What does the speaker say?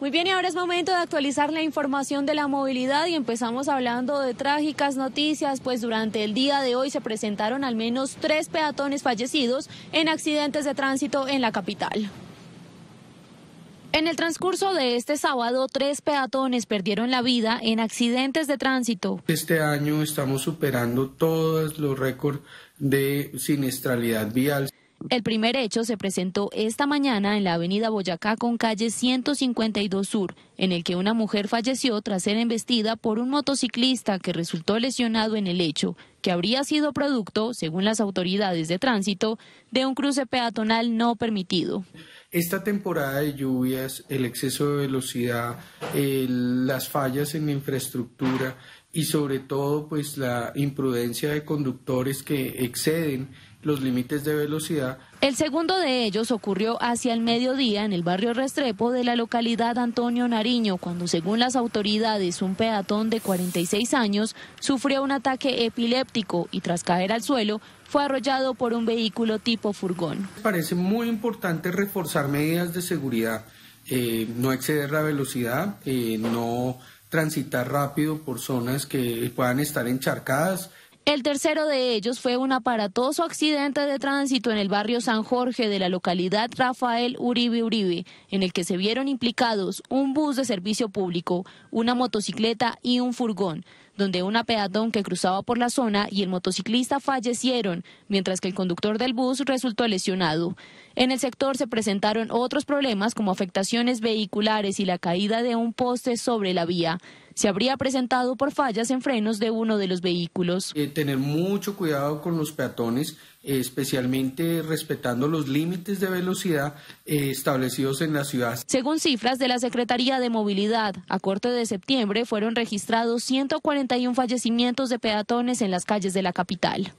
Muy bien, y ahora es momento de actualizar la información de la movilidad y empezamos hablando de trágicas noticias, pues durante el día de hoy se presentaron al menos 3 peatones fallecidos en accidentes de tránsito en la capital. En el transcurso de este sábado, 3 peatones perdieron la vida en accidentes de tránsito. Este año estamos superando todos los récords de siniestralidad vial. El primer hecho se presentó esta mañana en la avenida Boyacá con calle 152 Sur, en el que una mujer falleció tras ser embestida por un motociclista que resultó lesionado en el hecho, que habría sido producto, según las autoridades de tránsito, de un cruce peatonal no permitido. Esta temporada de lluvias, el exceso de velocidad, las fallas en infraestructura y sobre todo pues la imprudencia de conductores que exceden los límites de velocidad. El segundo de ellos ocurrió hacia el mediodía en el barrio Restrepo de la localidad Antonio Nariño, cuando según las autoridades un peatón de 46 años sufrió un ataque epiléptico y tras caer al suelo fue arrollado por un vehículo tipo furgón. Parece muy importante reforzar medidas de seguridad, no exceder la velocidad, no transitar rápido por zonas que puedan estar encharcadas. El tercero de ellos fue un aparatoso accidente de tránsito en el barrio San Jorge de la localidad Rafael Uribe Uribe, en el que se vieron implicados un bus de servicio público, una motocicleta y un furgón, donde una peatón que cruzaba por la zona y el motociclista fallecieron, mientras que el conductor del bus resultó lesionado. En el sector se presentaron otros problemas como afectaciones vehiculares y la caída de un poste sobre la vía. Se habría presentado por fallas en frenos de uno de los vehículos. Tener mucho cuidado con los peatones, especialmente respetando los límites de velocidad establecidos en la ciudad. Según cifras de la Secretaría de Movilidad, a corte de septiembre fueron registrados 141 fallecimientos de peatones en las calles de la capital.